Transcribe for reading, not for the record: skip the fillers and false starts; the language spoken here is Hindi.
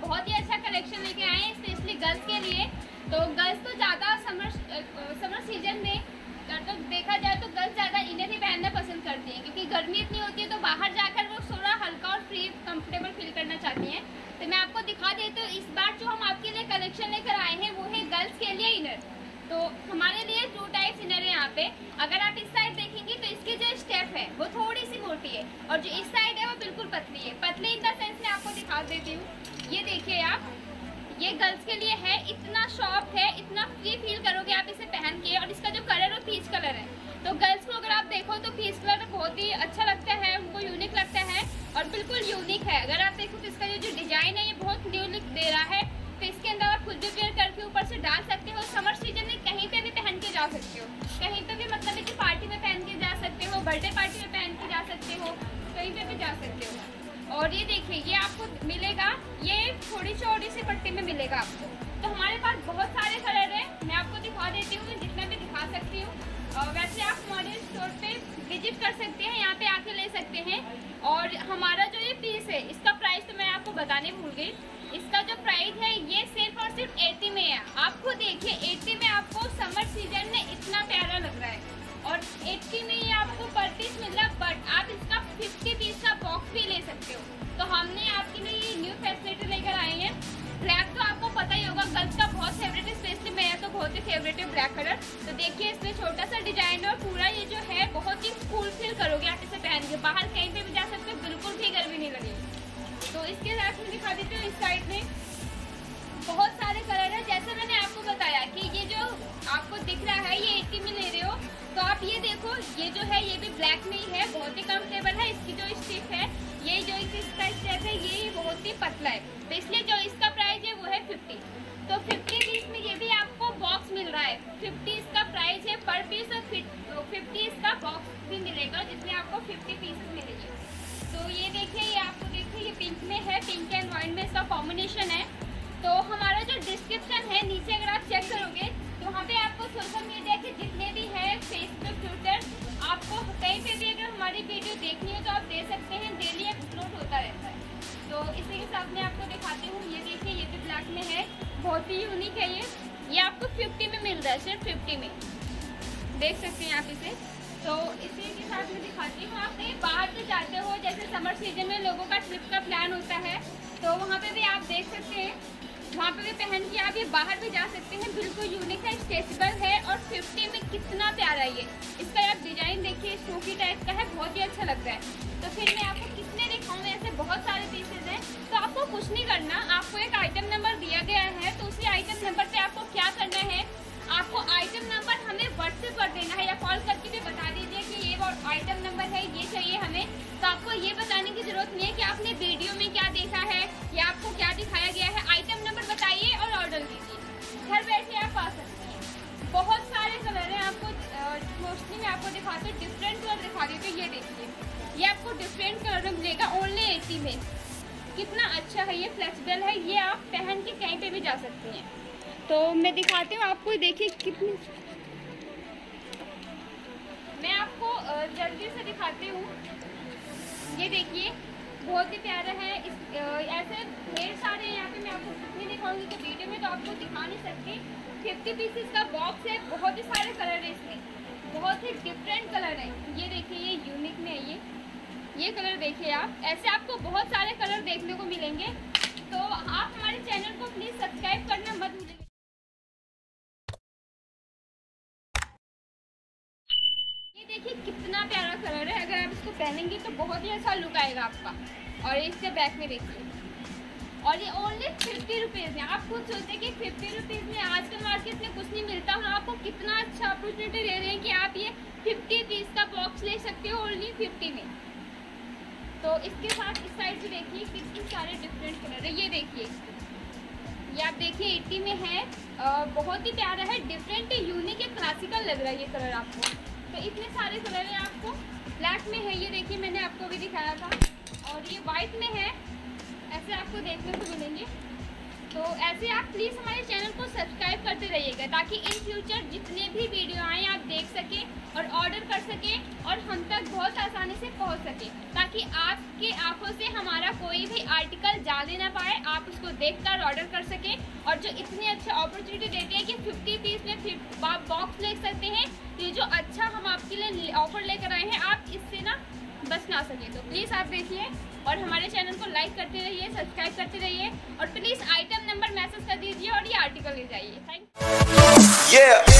बहुत ही अच्छा कलेक्शन लेके आए हैं स्पेशली गर्ल्स के लिए। तो गर्ल्स तो ज़्यादा समर सीजन में तो देखा जाए तो गर्ल्स ज़्यादा इन्हें ही पहनना पसंद करती हैं, क्योंकि गर्मी इतनी होती है तो बाहर जाकर वो थोड़ा हल्का और फ्री कंफर्टेबल फील करना चाहती हैं। तो मैं आपको दिखा देती हूँ, इस बार जो हम आपके लिए कलेक्शन लेकर आए हैं वो है गर्ल्स के लिए इनर। तो हमारे लिए 2 टाइप्स इनर है यहाँ पे। अगर आप इस साइड देखेंगे तो इसकी जो स्टेप है वो थोड़ी सी मोटी है और जो इस साइड है वो बिल्कुल पतली है। पतली इन द सेंस में आपको दिखा देती हूँ, ये देखिए आप, ये गर्ल्स के लिए है। इतना सॉफ्ट है, इतना फ्री फील करोगे आप इसे पहन के। और इसका जो कलर है वो पीच कलर है। तो गर्ल्स को अगर आप देखो तो पीच कलर बहुत ही अच्छा लगता है, उनको यूनिक लगता है और बिल्कुल यूनिक है। अगर आप देखो तो इसका जो डिजाइन है ये बहुत यूनिक दे रहा है। तो इसके अंदर आप खुद भी वेयर करके ऊपर से डाल सकते हो। समर सीजन में कहीं पे भी पहन के जा सकते हो, कहीं पे भी मतलब है कि पार्टी में पहन के जा सकते हो, बर्थडे पार्टी में पहन के जा सकते हो, कहीं पे भी जा सकते हो। और ये देखिए, ये आपको मिलेगा, ये थोड़ी चौड़ी सी पट्टी में मिलेगा आपको। तो हमारे पास बहुत सारे कलर हैं, मैं आपको दिखा देती हूँ, मैं जितना भी दिखा सकती हूँ। वैसे आप हमारे स्टोर पे विजिट कर सकते हैं, यहाँ पे आके ले सकते हैं। और हमारा जो ये पीस है इसका प्राइस तो मैं आपको बताने भूल गई। इसका जो प्राइस है ये सिर्फ और सिर्फ 80 में है। आपको देखिए 80 में आपको समर सीजन में इतना प्यारा लग रहा है और 80 में ये आपको पर पीस मिल रहा है। बट आप इसका 50 पीस का बॉक्स भी ले सकते हो। तो हमने आपके लिए ये न्यू फैसिलिटी लेकर आए हैं। ब्लैक तो आपको पता ही होगा, गर्ल्स का बहुत फेवरेट है, स्पेशली मेरा तो बहुत ही फेवरेट है ब्लैक कलर। तो देखिए इसमें छोटा सा डिजाइन और पूरा ये जो है बहुत ही कूल फील करोगे आप इसे पहन के। बाहर कहीं पर भी जा सकते हो, बिल्कुल भी गर्मी नहीं लगेगी। तो इसके साथ में दिखा देती हूँ, इस साइड में बहुत सारे कलर है। जैसे मैंने आपको बताया कि ये जो आपको दिख रहा है ये 80 में ले रहे हो, तो आप ये देखो, ये जो है ये भी ब्लैक में ही है, बहुत ही कंफर्टेबल है। इसकी जो स्टिप है, ये जो इसका स्टेप है ये बहुत ही पतला है। तो इसलिए जो इसका प्राइस है वो है 50। तो 50 पीस में ये भी आपको बॉक्स मिल रहा है। 50 इसका प्राइस है पर पीस और 50 इसका बॉक्स भी मिलेगा जिसमें आपको 50 पीसेस मिलेगी। तो ये देखिए, ये आपको देखिए ये पिंक में है, पिंक एंड वाइन में इसका कॉम्बिनेशन है। तो हमारा जो डिस्क्रिप्शन है नीचे अगर आप चेक करोगे तो वहाँ पे आपको सोशल मीडिया के जितने भी हैं, फेसबुक, ट्विटर, आपको कहीं पे भी अगर हमारी वीडियो देखनी है तो आप दे सकते हैं। डेली अपलोड होता रहता है। तो इसी के साथ मैं आपको दिखाती हूँ, ये देखिए ये भी ब्लैक में है, बहुत ही यूनिक है ये। ये आपको 50 में मिल रहा है, सिर्फ 50 में देख सकते हैं आप इसे। तो इसी के साथ मैं दिखाती हूँ, आप कहीं बाहर से जाते हो, जैसे समर सीजन में लोगों का ट्रिप का प्लान होता है तो वहाँ पर भी आप देख सकते हैं, वहाँ पे भी पहन के आप ये बाहर भी जा सकते हैं। बिल्कुल यूनिक है, स्ट्रेचेबल है और 50 में कितना प्यारा है। इसका आप डिजाइन देखिए, स्टोकी टाइप का है, बहुत ही अच्छा लगता है। तो फिर मैं आपको कितने दिखाऊँ, ऐसे बहुत सारे पीसेज हैं। तो आपको कुछ नहीं करना, आपको एक आइटम नंबर दिया गया है, तो उसी आइटम नंबर पर आपको क्या करना है, आपको आइटम नंबर हमें व्हाट्सएप पर देना है या कॉल करके भी बता दीजिए कि ये आइटम नंबर है, ये चाहिए हमें। तो आपको ये बताने की ज़रूरत नहीं है कि आपने वीडियो में क्या देखा है या आपको क्या दिखाया गया है। आइटम नंबर बताइए और ऑर्डर दीजिए, घर बैठे आप पा सकते हैं। बहुत सारे कलर हैं, आपको मोस्टली मैं आपको दिखाती हूँ, डिफरेंट कलर दिखा देती हूँ। ये देखिए, ये आपको डिफरेंट कलर में मिलेगा ओनली 80 में। कितना अच्छा है, ये फ्लेक्सिबल है, ये आप पहन के कहीं पर भी जा सकते हैं। तो मैं दिखाती हूँ आपको, देखिए कितनी, मैं आपको जल्दी से दिखाती हूँ। ये देखिए बहुत ही प्यारा है। ऐसे ढेर सारे हैं यहाँ पे, मैं आपको कितने दिखाऊंगी कि वीडियो में तो आपको दिखा नहीं सकती। 50 पीसेस का बॉक्स है, बहुत ही सारे कलर है इसमें, बहुत ही डिफरेंट कलर है। ये देखिए ये यूनिक में है, ये कलर देखिए आप। ऐसे आपको बहुत सारे कलर देखने को मिलेंगे। तो आप हमारे चैनल को प्लीज़ सब्सक्राइब करना मत भूलिए। देखिए कितना प्यारा कलर है, अगर आप इसको पहनेंगे तो बहुत ही अच्छा लुक आएगा आपका। और इसके बैक में देखिए, और ये ओनली 50 रुपीज़ में। आप खुद सोचते कि 50 रुपीज़ में आजकल मार्केट में कुछ नहीं मिलता, और आपको कितना अच्छा अपॉर्चुनिटी दे रहे हैं कि आप ये 50 पीस का बॉक्स ले सकते हो ओनली 50 में। तो इसके साथ इस साइड से देखिए कितने सारे डिफरेंट कलर है। ये देखिए, ये आप देखिए 80 में है, बहुत ही प्यारा है, डिफरेंट, यूनिक या क्लासिकल लग रहा है ये कलर आपको। तो इतने सारे कलर हैं आपको। ब्लैक में है, ये देखिए मैंने आपको भी दिखाया था, और ये वाइट में है। ऐसे आपको देखने को मिलेंगे। तो ऐसे आप प्लीज़ हमारे चैनल को सब्सक्राइब करते रहिएगा, ताकि इन फ्यूचर जितने भी वीडियो आएँ आप देख सकें और ऑर्डर कर सकें और हम तक बहुत आसानी से पहुंच सके, ताकि ताकि आपकी आंखों से हमारा कोई भी आर्टिकल जाने ना पाए, आप उसको देखकर ऑर्डर कर सकें। और जो इतनी अच्छी अपॉर्चुनिटी देते हैं कि 50 पीस में आप बॉक्स ले सकते हैं, ये जो अच्छा हम आपके लिए ऑफर लेकर आए हैं, आप इससे ना बच ना सके। तो प्लीज़ आप देखिए और हमारे चैनल को लाइक करते रहिए, सब्सक्राइब करते रहिए और प्लीज़ आइटम नंबर मैसेज कर दीजिए और ये आर्टिकल ले जाइए। Thank you.